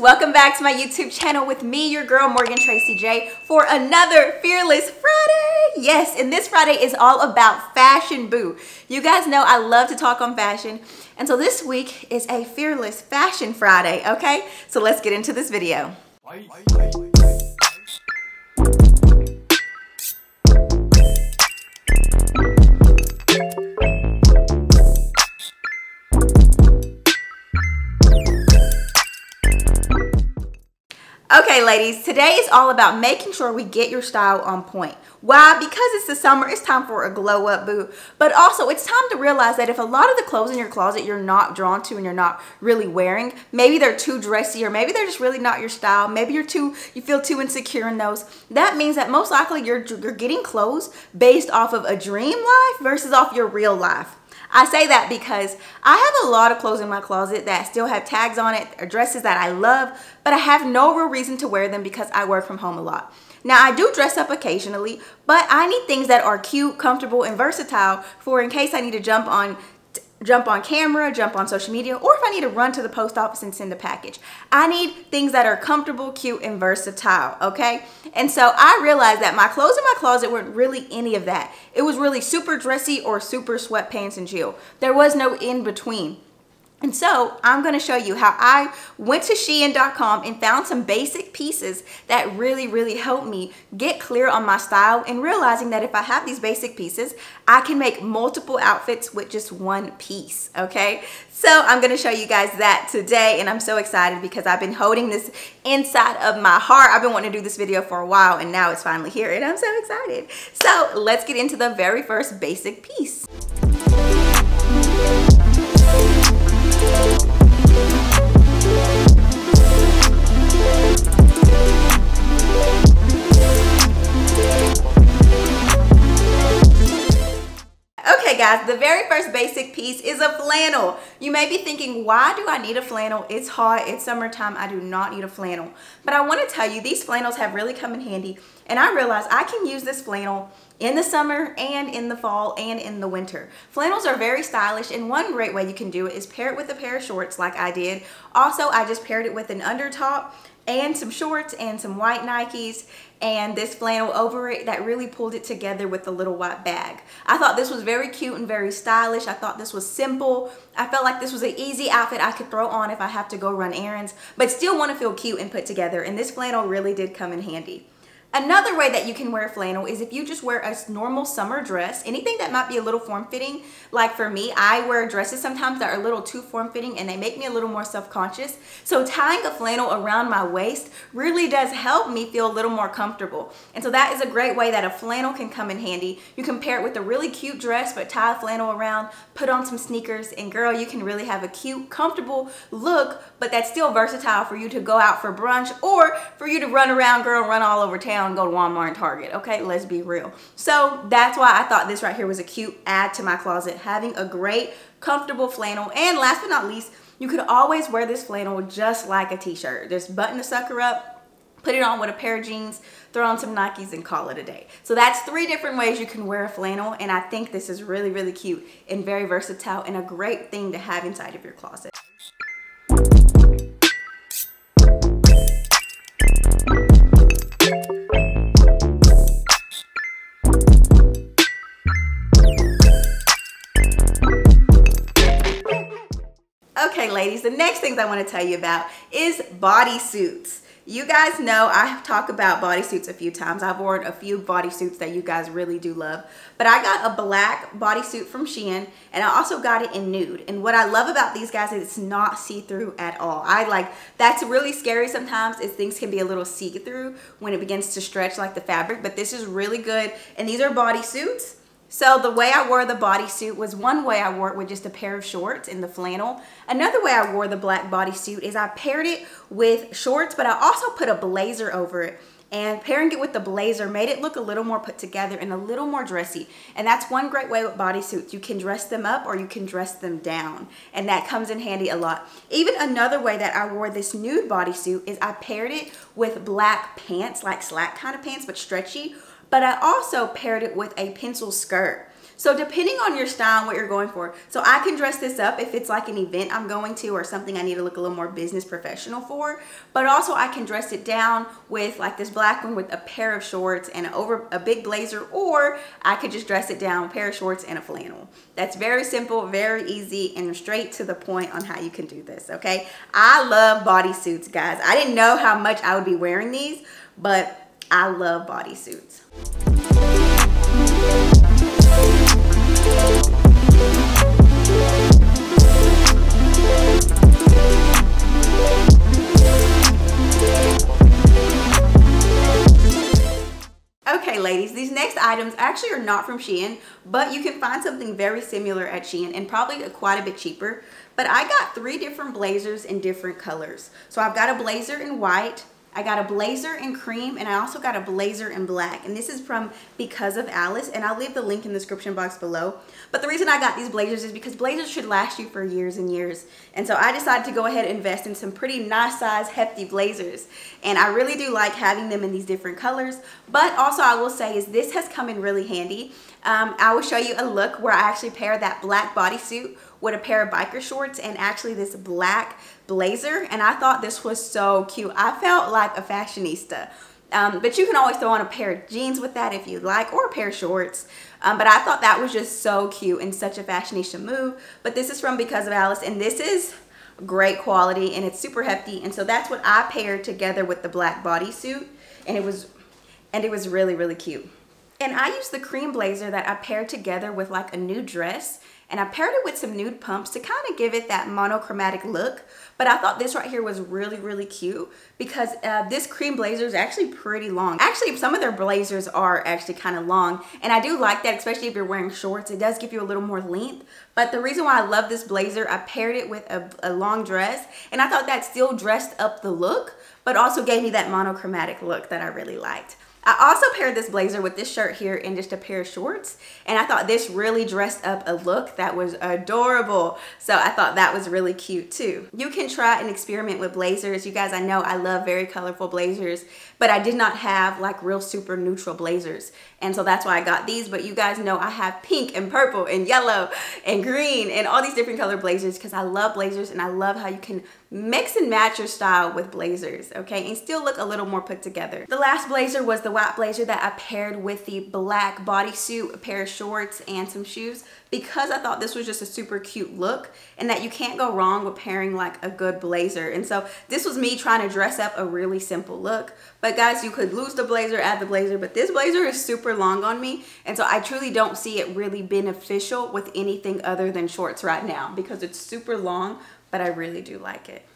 Welcome back to my YouTube channel with me, your girl Morgan Tracy J, for another Fearless Friday. Yes, and this Friday is all about fashion, boo. You guys know I love to talk on fashion, and so this week is a Fearless Fashion Friday, okay? So let's get into this video. Okay, ladies, today is all about making sure we get your style on point. Why? Because it's the summer, it's time for a glow up, boo. But also, it's time to realize that if a lot of the clothes in your closet you're not drawn to and you're not really wearing, maybe they're too dressy or maybe they're just really not your style, maybe you feel too insecure in those, that means that most likely you're getting clothes based off of a dream life versus off your real life. I say that because I have a lot of clothes in my closet that still have tags on it or dresses that I love, but I have no real reason to wear them because I work from home a lot. Now, I do dress up occasionally, but I need things that are cute, comfortable, and versatile for in case I need to jump on camera, jump on social media, or if I need to run to the post office and send a package. I need things that are comfortable, cute, and versatile, okay? And so I realized that my clothes in my closet weren't really any of that. It was really super dressy or super sweatpants and chill. There was no in-between. And so I'm going to show you how I went to Shein.com and found some basic pieces that really, really helped me get clear on my style and realizing that if I have these basic pieces, I can make multiple outfits with just one piece. Okay, so I'm going to show you guys that today. And I'm so excited because I've been holding this inside of my heart. I've been wanting to do this video for a while and now it's finally here and I'm so excited. So let's get into the very first basic piece. Okay guys, the very first basic piece is a flannel. You may be thinking, why do I need a flannel? It's hot, it's summertime, I do not need a flannel. But I want to tell you, these flannels have really come in handy and I realized I can use this flannel in the summer and in the fall and in the winter. Flannels are very stylish and one great way you can do it is pair it with a pair of shorts like I did. Also, I just paired it with an undertop and some shorts and some white Nikes and this flannel over it that really pulled it together with the little white bag. I thought this was very cute and very stylish. I thought this was simple. I felt like this was an easy outfit I could throw on if I have to go run errands, but still want to feel cute and put together, and this flannel really did come in handy. Another way that you can wear flannel is if you just wear a normal summer dress, anything that might be a little form-fitting. Like for me, I wear dresses sometimes that are a little too form-fitting and they make me a little more self-conscious. So tying a flannel around my waist really does help me feel a little more comfortable. And so that is a great way that a flannel can come in handy. You can pair it with a really cute dress, but tie a flannel around, put on some sneakers, and girl, you can really have a cute, comfortable look, but that's still versatile for you to go out for brunch or for you to run around, girl, run all over town. Go to Walmart and Target, okay? Let's be real. So that's why I thought this right here was a cute add to my closet, having a great comfortable flannel. And last but not least, you could always wear this flannel just like a t-shirt. Just button the sucker up, put it on with a pair of jeans, throw on some Nikes, and call it a day. So that's three different ways you can wear a flannel, and I think this is really, really cute and very versatile and a great thing to have inside of your closet. Okay, ladies, the next things I want to tell you about is bodysuits. You guys know I talk about bodysuits a few times. I've worn a few bodysuits that you guys really do love. But I got a black bodysuit from Shein and I also got it in nude. And what I love about these guys is it's not see-through at all. That's really scary sometimes is things can be a little see-through when it begins to stretch like the fabric, but this is really good. And these are bodysuits. So the way I wore the bodysuit was one way I wore it with just a pair of shorts in the flannel. Another way I wore the black bodysuit is I paired it with shorts, but I also put a blazer over it. And pairing it with the blazer made it look a little more put together and a little more dressy. And that's one great way with bodysuits. You can dress them up or you can dress them down. And that comes in handy a lot. Even another way that I wore this nude bodysuit is I paired it with black pants, like slack kind of pants, but stretchy. But I also paired it with a pencil skirt. So depending on your style and what you're going for, so I can dress this up if it's like an event I'm going to or something I need to look a little more business professional for, but also I can dress it down with like this black one with a pair of shorts and over a big blazer, or I could just dress it down with a pair of shorts and a flannel. That's very simple, very easy, and straight to the point on how you can do this, okay? I love bodysuits, guys. I didn't know how much I would be wearing these, but I love bodysuits. Okay, ladies, these next items actually are not from Shein, but you can find something very similar at Shein and probably quite a bit cheaper. But I got three different blazers in different colors. So I've got a blazer in white, I got a blazer in cream, and I also got a blazer in black. And this is from Because of Alice, and I'll leave the link in the description box below. But the reason I got these blazers is because blazers should last you for years and years. And so I decided to go ahead and invest in some pretty nice size, hefty blazers. And I really do like having them in these different colors. But also I will say is this has come in really handy. I will show you a look where I actually pair that black bodysuit with a pair of biker shorts and actually this black blazer, and I thought this was so cute. I felt like a fashionista, but you can always throw on a pair of jeans with that if you like, or a pair of shorts, but I thought that was just so cute and such a fashionista move. But this is from Because of Alice, and this is great quality and it's super hefty, and so that's what I paired together with the black bodysuit, and it was really cute. And I used the cream blazer that I paired together with like a nude dress, and I paired it with some nude pumps to kind of give it that monochromatic look. But I thought this right here was really cute because this cream blazer is actually pretty long. Actually, some of their blazers are actually kind of long, and I do like that, especially if you're wearing shorts. It does give you a little more length. But the reason why I love this blazer, I paired it with a long dress, and I thought that still dressed up the look, but also gave me that monochromatic look that I really liked. I also paired this blazer with this shirt here and just a pair of shorts, and I thought this really dressed up a look that was adorable. So I thought that was really cute too. You can try and experiment with blazers. You guys, I know I love very colorful blazers, but I did not have like real super neutral blazers. And so that's why I got these, but you guys know I have pink and purple and yellow and green and all these different color blazers because I love blazers, and I love how you can mix and match your style with blazers, okay, and still look a little more put together. The last blazer was the white blazer that I paired with the black bodysuit, a pair of shorts, and some shoes, because I thought this was just a super cute look and that you can't go wrong with pairing like a good blazer. And so this was me trying to dress up a really simple look. But guys, you could lose the blazer, add the blazer, but this blazer is super long on me, and so I truly don't see it really beneficial with anything other than shorts right now because it's super long, but I really do like it.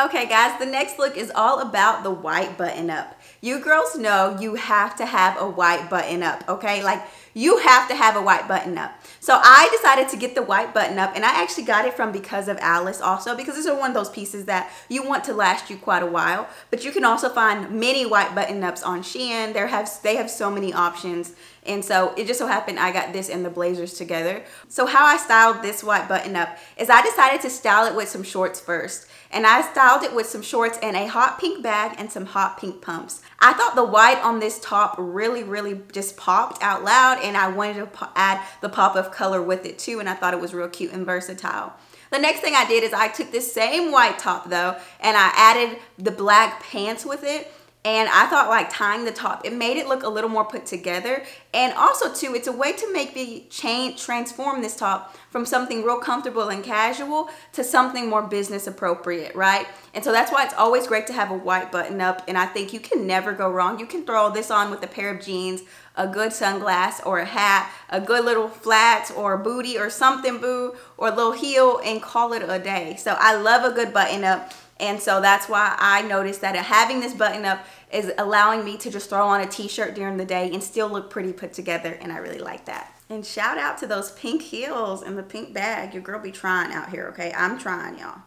Okay guys, the next look is all about the white button-up. You girls know you have to have a white button-up, okay? Like, you have to have a white button-up. So I decided to get the white button-up, and I actually got it from Because of Alice also, because this is one of those pieces that you want to last you quite a while. But you can also find many white button-ups on Shein. They have so many options. And so it just so happened I got this and the blazers together. So how I styled this white button-up is I decided to style it with some shorts first. And I styled it with some shorts and a hot pink bag and some hot pink pumps. I thought the white on this top really just popped out loud, and I wanted to add the pop of color with it too, and I thought it was real cute and versatile. The next thing I did is I took this same white top though, and I added the black pants with it. And I thought like tying the top, it made it look a little more put together. And also too, it's a way to make me transform this top from something real comfortable and casual to something more business appropriate, right? And so that's why it's always great to have a white button up. And I think you can never go wrong. You can throw this on with a pair of jeans, a good sunglass or a hat, a good little flats or a booty or something boo, or a little heel, and call it a day. So I love a good button up. And so that's why I noticed that having this button up is allowing me to just throw on a t-shirt during the day and still look pretty put together, and I really like that. And shout out to those pink heels and the pink bag. Your girl be trying out here, okay? I'm trying, y'all.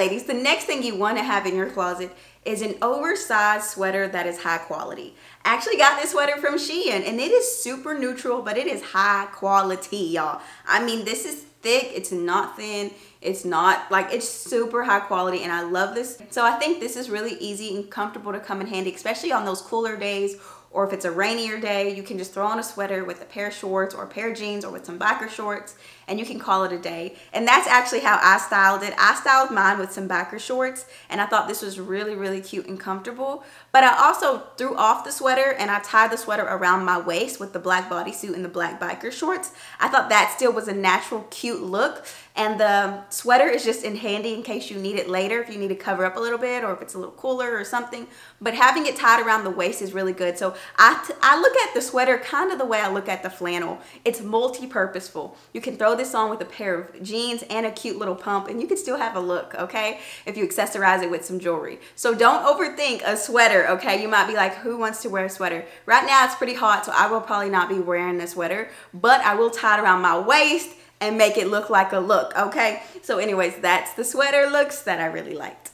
ladies, the next thing you want to have in your closet is an oversized sweater that is high quality. I actually got this sweater from Shein, and it is super neutral, but it is high quality, y'all. I mean, this is thick, it's not thin, it's not like, it's super high quality, and I love this. So I think this is really easy and comfortable to come in handy, especially on those cooler days, or if it's a rainier day, you can just throw on a sweater with a pair of shorts or a pair of jeans or with some biker shorts, and you can call it a day. And that's actually how I styled it. I styled mine with some biker shorts, and I thought this was really, really cute and comfortable. But I also threw off the sweater, and I tied the sweater around my waist with the black bodysuit and the black biker shorts. I thought that still was a natural, cute look. And the sweater is just in handy in case you need it later, if you need to cover up a little bit or if it's a little cooler or something. But having it tied around the waist is really good. So I look at the sweater kind of the way I look at the flannel. It's multi-purposeful. You can throw this on with a pair of jeans and a cute little pump, and you can still have a look, okay, if you accessorize it with some jewelry. So don't overthink a sweater, okay? You might be like, who wants to wear a sweater? Right now it's pretty hot, so I will probably not be wearing this sweater, but I will tie it around my waist and make it look like a look, okay? So anyways, that's the sweater looks that I really liked.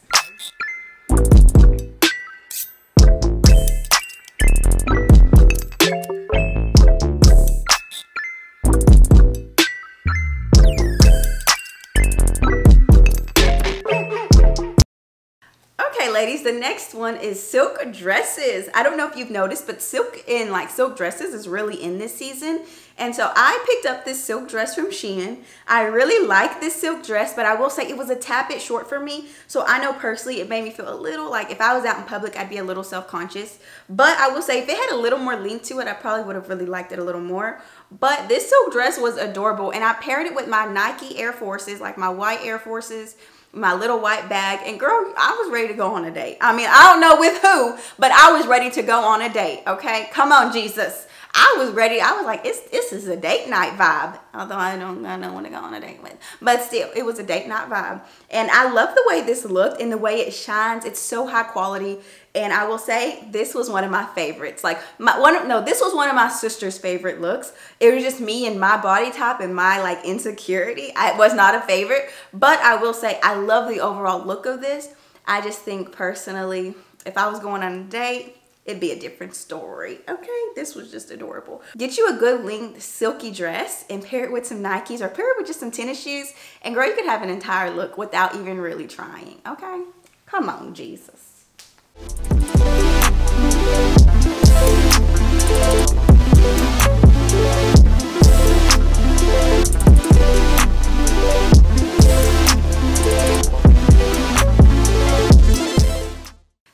Ladies, the next one is silk dresses. I don't know if you've noticed, but silk dresses is really in this season. And so I picked up this silk dress from Shein. I really like this silk dress, but I will say it was a tad bit short for me. So I know personally it made me feel a little like if I was out in public, I'd be a little self-conscious. But I will say if it had a little more length to it, I probably would have really liked it a little more. But this silk dress was adorable, and I paired it with my Nike Air Forces, like my white Air Forces, my little white bag, and girl, I was ready to go on a date. I mean, I don't know with who, but I was ready to go on a date, okay? Come on, Jesus. I was ready. I was like, this is a date night vibe. Although I don't want to go on a date with, but still, it was a date night vibe. And I love the way this looked and the way it shines. It's so high quality. And I will say this was one of my favorites. Like this was one of my sister's favorite looks. It was just me and my body type and my like insecurity. It was not a favorite, but I will say I love the overall look of this. I just think personally, if I was going on a date, it'd be a different story, okay? This was just adorable. Get you a good length silky dress and pair it with some Nikes or pair it with just some tennis shoes, and girl, you could have an entire look without even really trying, okay? Come on, Jesus.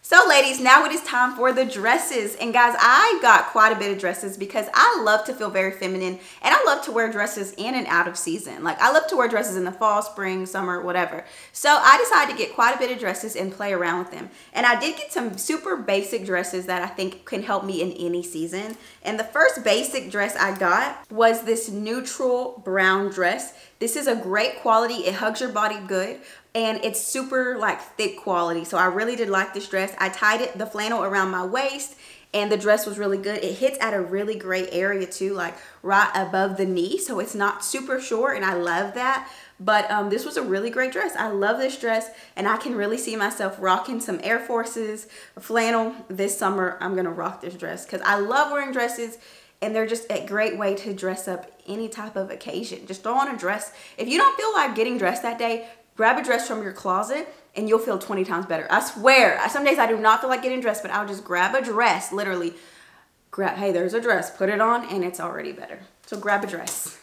So ladies, now it is time for the dresses. And guys, I got quite a bit of dresses because I love to feel very feminine, and I love to wear dresses in and out of season. Like I love to wear dresses in the fall, spring, summer, whatever. So I decided to get quite a bit of dresses and play around with them. And I did get some super basic dresses that I think can help me in any season. And the first basic dress I got was this neutral brown dress. This is a great quality, it hugs your body good, and it's super like thick quality. So I really did like this dress. I tied it, the flannel around my waist, and the dress was really good. It hits at a really great area too, like right above the knee. So it's not super short, and I love that. But this was a really great dress. I love this dress, and I can really see myself rocking some Air Forces, flannel this summer. I'm gonna rock this dress because I love wearing dresses, and they're just a great way to dress up any type of occasion. Just throw on a dress. If you don't feel like getting dressed that day, grab a dress from your closet and you'll feel 20 times better. I swear, some days I do not feel like getting dressed, but I'll just grab a dress, literally. Hey, there's a dress, put it on, and it's already better. So grab a dress,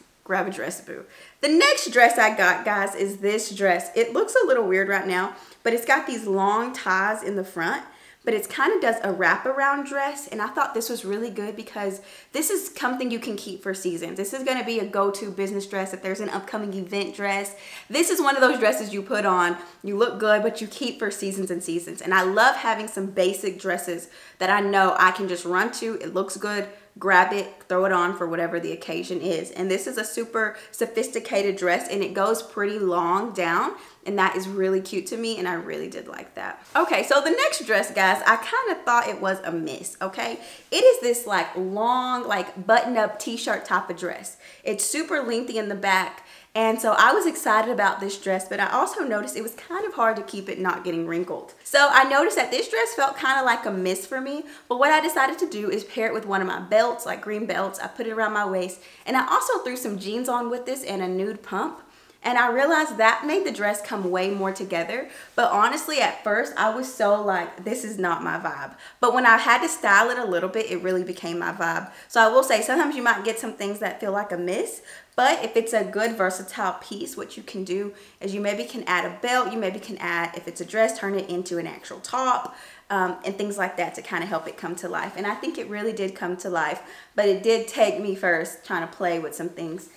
boo. The next dress I got, guys, is this dress. It looks a little weird right now, but it's got these long ties in the front, but it kind of does a wraparound dress, and I thought this was really good because this is something you can keep for seasons. This is gonna be a go-to business dress if there's an upcoming event dress. This is one of those dresses you put on, you look good, but you keep for seasons and seasons. And I love having some basic dresses that I know I can just run to, it looks good, grab it, throw it on for whatever the occasion is. And this is a super sophisticated dress and it goes pretty long down, and that is really cute to me and I really did like that. Okay, so the next dress, guys, I kind of thought it was a miss, okay? It is this like long, like button-up t-shirt type of dress. It's super lengthy in the back. And so I was excited about this dress, but I also noticed it was kind of hard to keep it not getting wrinkled. So I noticed that this dress felt kind of like a miss for me, but what I decided to do is pair it with one of my belts, like green belts. I put it around my waist, and I also threw some jeans on with this and a nude pump. And I realized that made the dress come way more together. But honestly, at first, I was so like, this is not my vibe. But when I had to style it a little bit, it really became my vibe. So I will say, sometimes you might get some things that feel like a miss. But if it's a good versatile piece, what you can do is you maybe can add a belt. You maybe can add, if it's a dress, turn it into an actual top. And things like that to kind of help it come to life. And I think it really did come to life. But it did take me first trying to play with some things.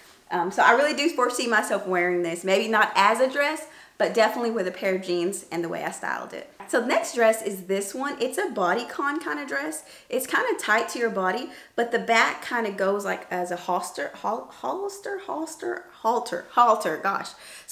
So I really do foresee myself wearing this, maybe not as a dress, but definitely with a pair of jeans and the way I styled it. So the next dress is this one. It's a bodycon kind of dress. It's kind of tight to your body, but the back kind of goes like as a halter. So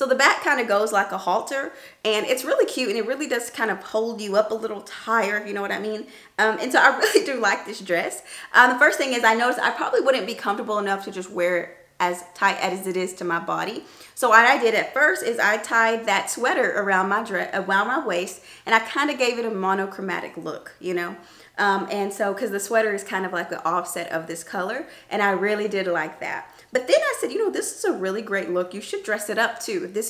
the back kind of goes like a halter, and it's really cute, and it really does kind of hold you up a little higher, if you know what I mean. And so I really do like this dress. The first thing is I noticed I probably wouldn't be comfortable enough to just wear it as tight as it is to my body. So what I did at first is I tied that sweater around my dress, around my waist, and I kind of gave it a monochromatic look, you know? And so, cause the sweater is kind of like the offset of this color, and I really did like that. But then I said, you know, this is a really great look. You should dress it up too. This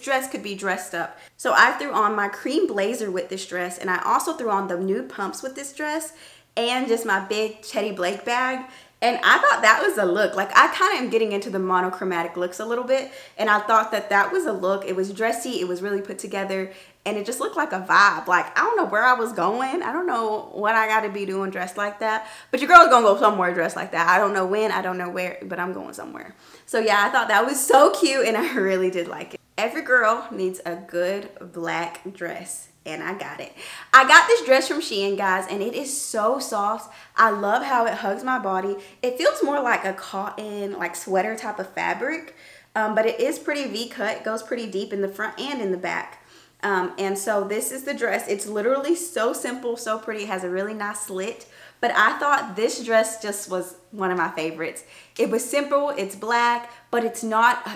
dress could be dressed up. So I threw on my cream blazer with this dress, and I also threw on the nude pumps with this dress and just my big Teddy Blake bag. And I thought that was a look. Like, I kind of am getting into the monochromatic looks a little bit. And I thought that that was a look. It was dressy. It was really put together. And it just looked like a vibe. Like, I don't know where I was going. I don't know what I got to be doing dressed like that. But your girl's going to go somewhere dressed like that. I don't know when. I don't know where. But I'm going somewhere. So, yeah, I thought that was so cute. And I really did like it. Every girl needs a good black dress. And I got it. I got this dress from Shein, guys, and it is so soft. I love how it hugs my body. It feels more like a cotton, like sweater type of fabric, but it is pretty V-cut. It goes pretty deep in the front and in the back. And so this is the dress. It's literally so simple, so pretty. It has a really nice slit. But I thought this dress just was one of my favorites. It was simple, it's black, but it's not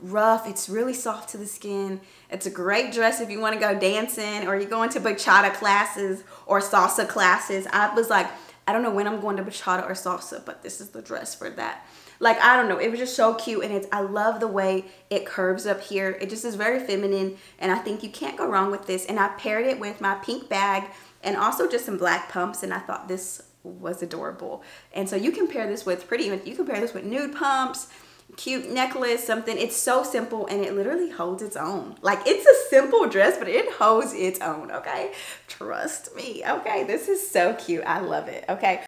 rough. It's really soft to the skin. It's a great dress if you wanna go dancing or you're going to bachata classes or salsa classes. I was like, I don't know when I'm going to bachata or salsa, but this is the dress for that. Like, I don't know, it was just so cute, and I love the way it curves up here. It just is very feminine, and I think you can't go wrong with this. And I paired it with my pink bag and also just some black pumps, and I thought this was adorable. And so you can pair this with you can pair this with nude pumps, cute necklace, something. It's so simple, and it literally holds its own. Like, it's a simple dress, but it holds its own, okay? Trust me, okay? This is so cute, I love it, okay?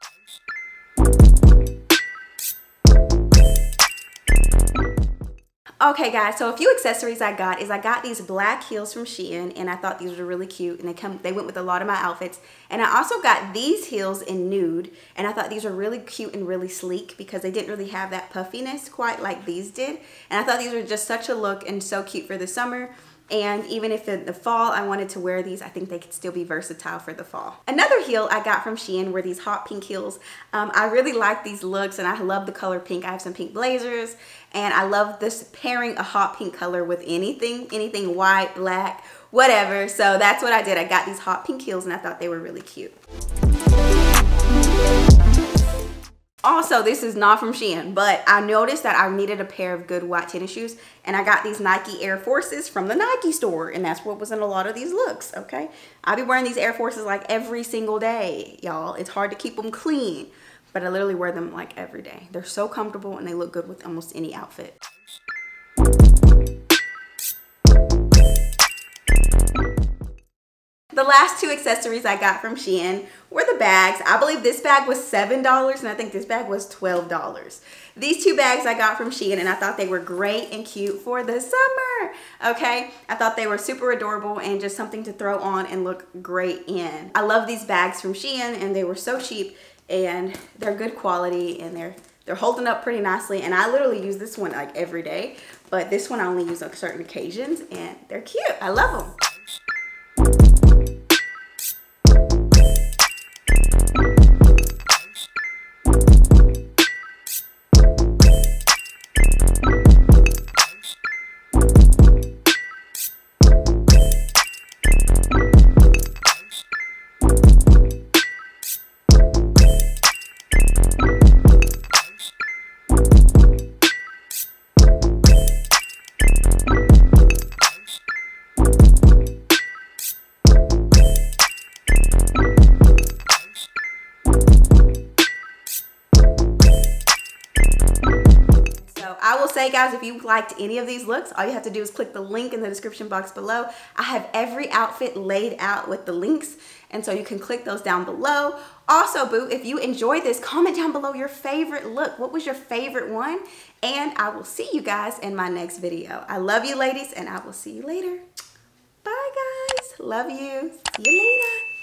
Okay guys, so a few accessories I got is I got these black heels from Shein, and I thought these were really cute, and they went with a lot of my outfits. And I also got these heels in nude, and I thought these were really cute and really sleek because they didn't really have that puffiness quite like these did. And I thought these were just such a look and so cute for the summer. And even if in the fall I wanted to wear these, I think they could still be versatile for the fall. Another heel I got from Shein were these hot pink heels. I really like these looks, and I love the color pink. I have some pink blazers, and I love this pairing a hot pink color with anything white, black, whatever. So that's what I did. I got these hot pink heels, and I thought they were really cute. Also, this is not from Shein, but I noticed that I needed a pair of good white tennis shoes, and I got these Nike Air Forces from the Nike store, and that's what was in a lot of these looks, okay? I'll be wearing these Air Forces like every single day, y'all. It's hard to keep them clean, but I literally wear them like every day. They're so comfortable, and they look good with almost any outfit. The last two accessories I got from Shein were the bags. I believe this bag was $7, and I think this bag was $12. These two bags I got from Shein, and I thought they were great and cute for the summer, okay? I thought they were super adorable and just something to throw on and look great in. I love these bags from Shein, and they were so cheap, and they're good quality, and they're holding up pretty nicely. And I literally use this one like every day, but this one I only use on certain occasions, and they're cute. I love them. Hey guys, if you liked any of these looks, all you have to do is click the link in the description box below. I have every outfit laid out with the links, and so you can click those down below. Also, boo, if you enjoyed this, comment down below your favorite look. What was your favorite one? And I will see you guys in my next video. I love you ladies, and I will see you later. Bye guys. Love you. See you later.